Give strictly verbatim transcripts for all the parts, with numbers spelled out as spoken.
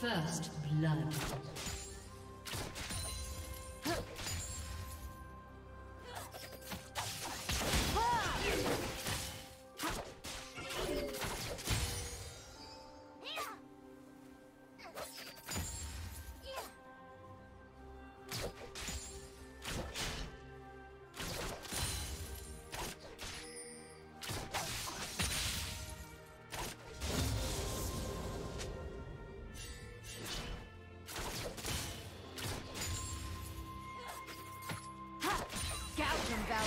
First blood. Valor.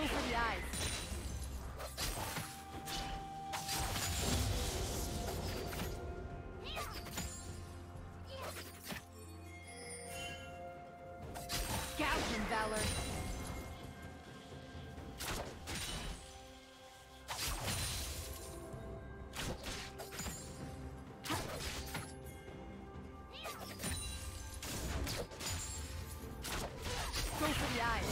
Go for the eyes.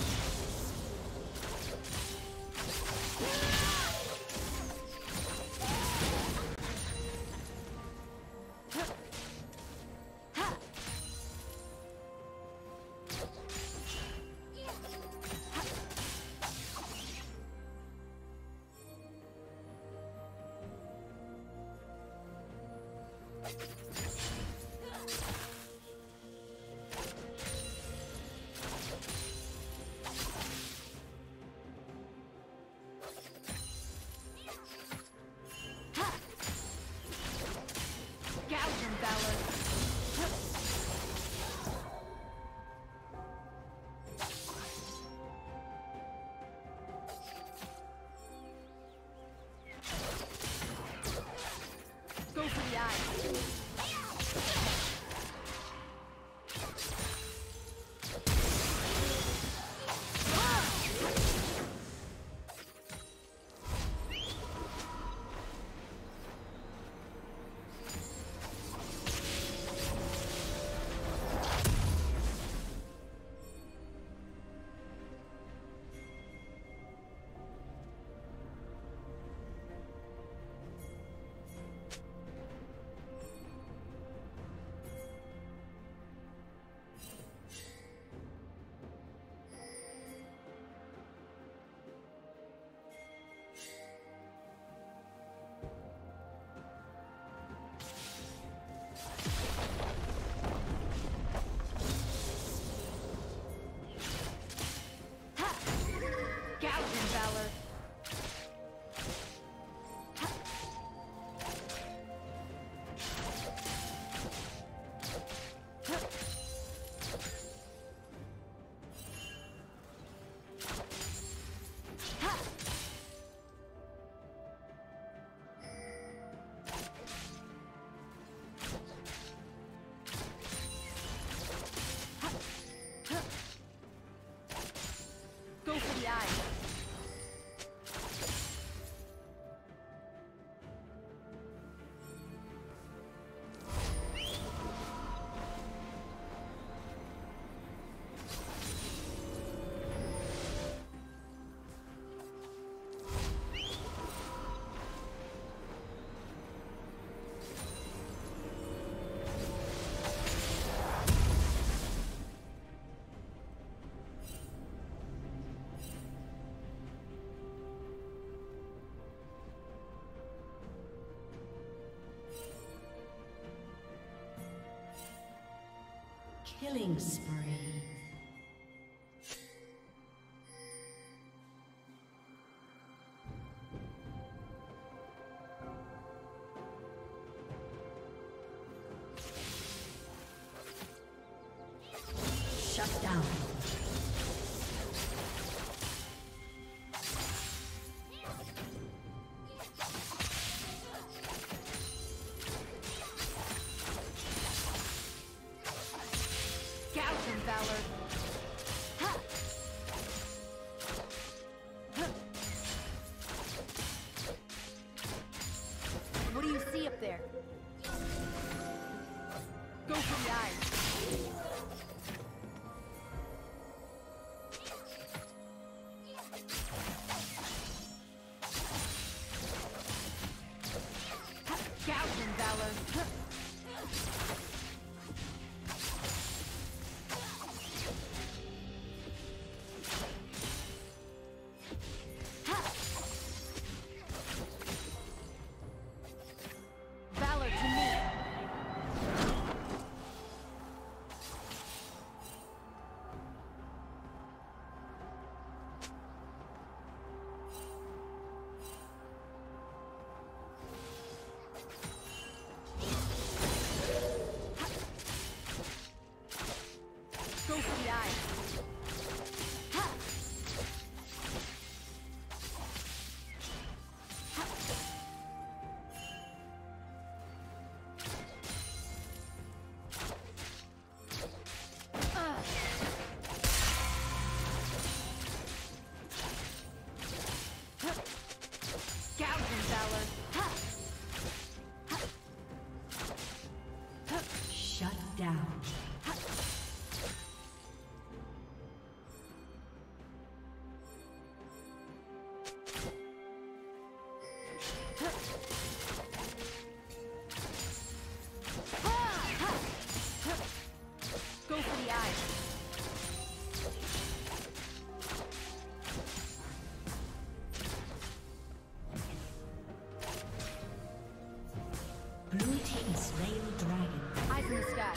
Killing spree. Valor. What do you see up there? Go for the eyes. Gouging, Valor. Blue team slain the dragon. Eyes in the sky.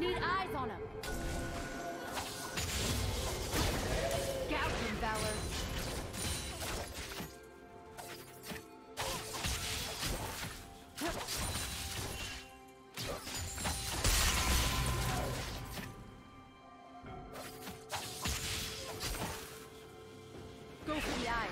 need eyes on him. Scout him, Valor. Go for the eyes.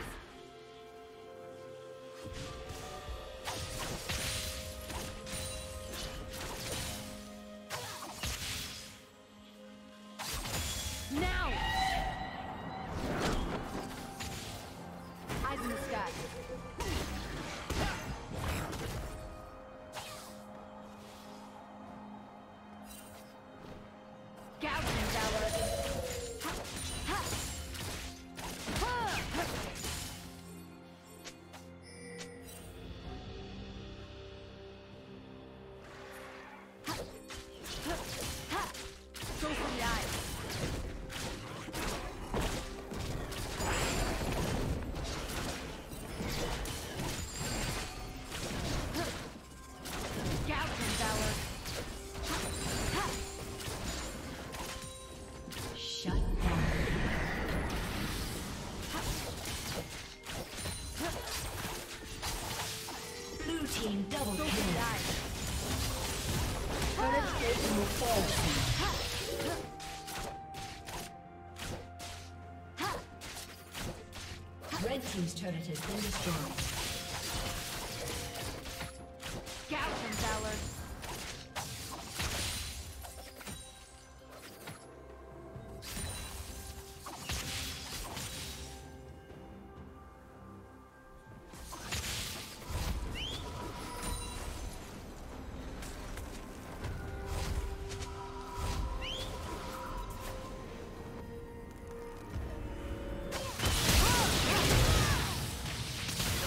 Double kill. Turret station will fall. Red team's turret has been destroyed.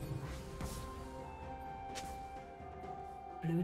Blue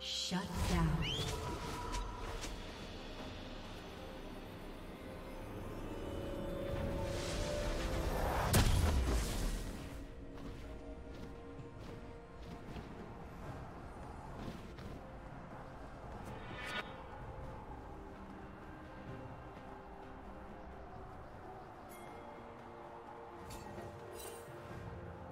Shut down.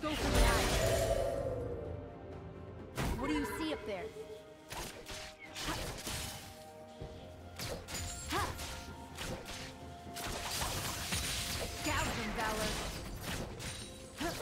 Go for the eye. What do you see up there? Ha. Ha. Scout him, Valor. Huh.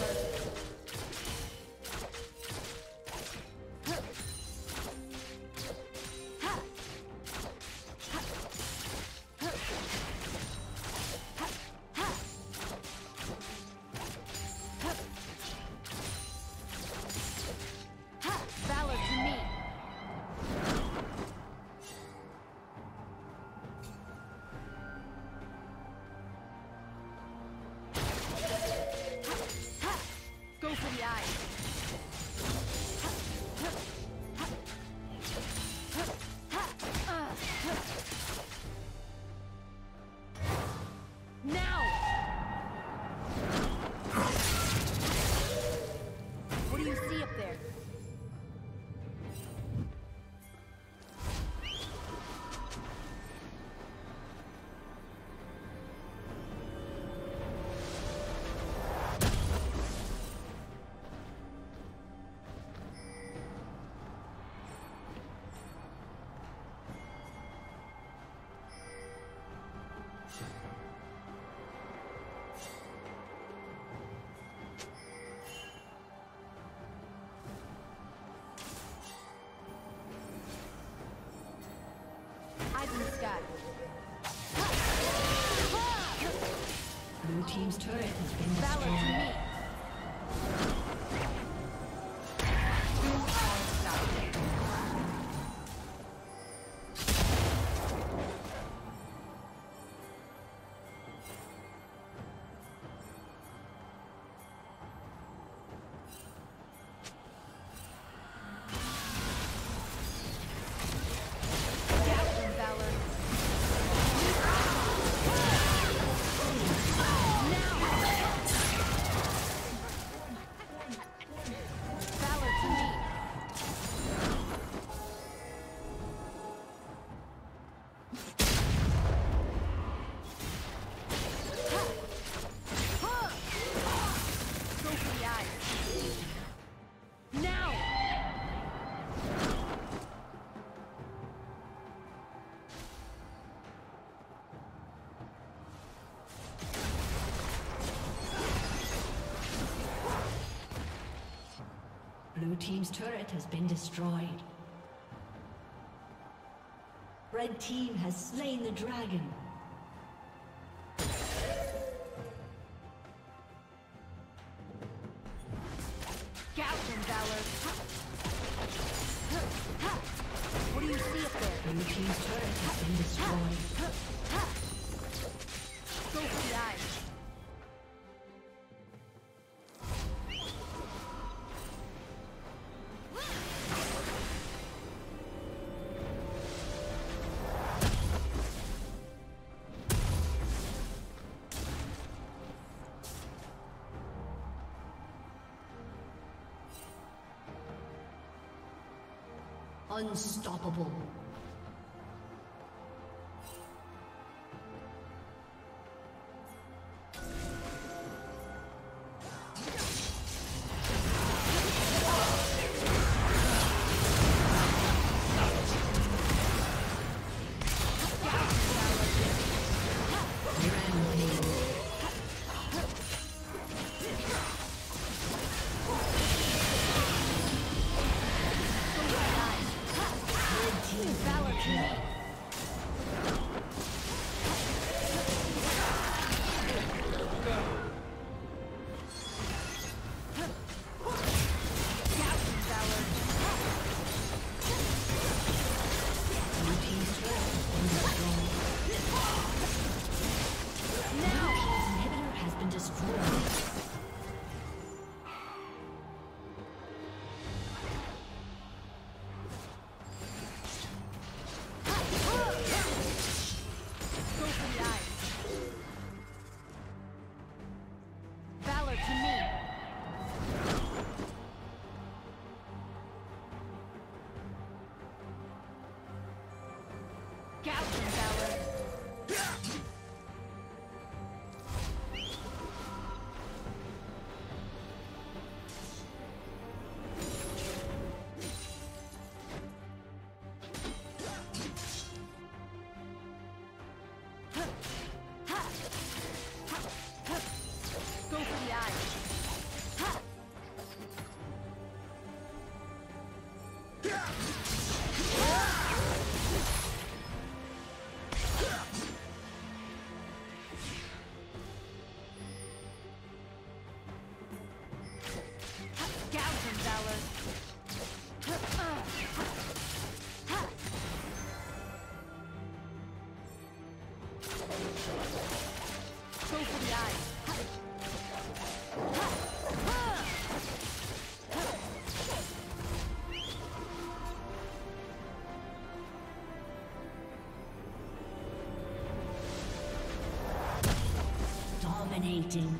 Blue team's turret has been destroyed. Valor to me. Blue team's turret has been destroyed. Red team has slain the dragon. Galvin Valor. What do you see up there? Blue team's turret has been destroyed. Go for the eyes. Unstoppable. Thank you. Douse him, Valor. Go for the eyes. Dominating.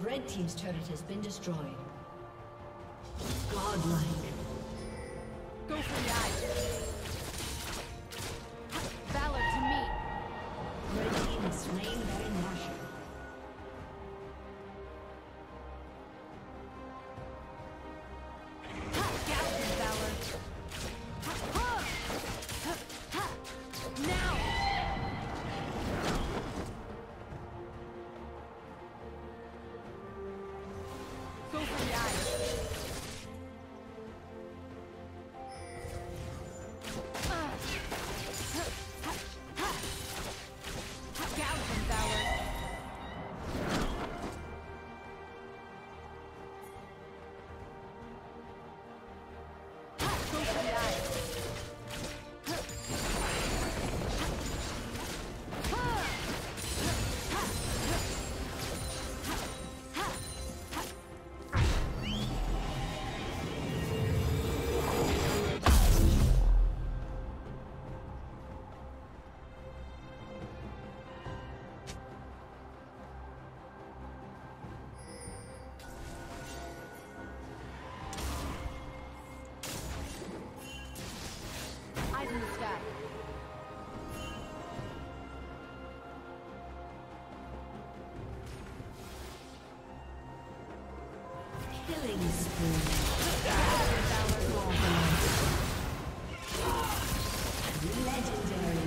Red team's turret has been destroyed. Godlike. Go for the eye. Valor to me. Red team is slain by Marshall. Killing spree. Legendary.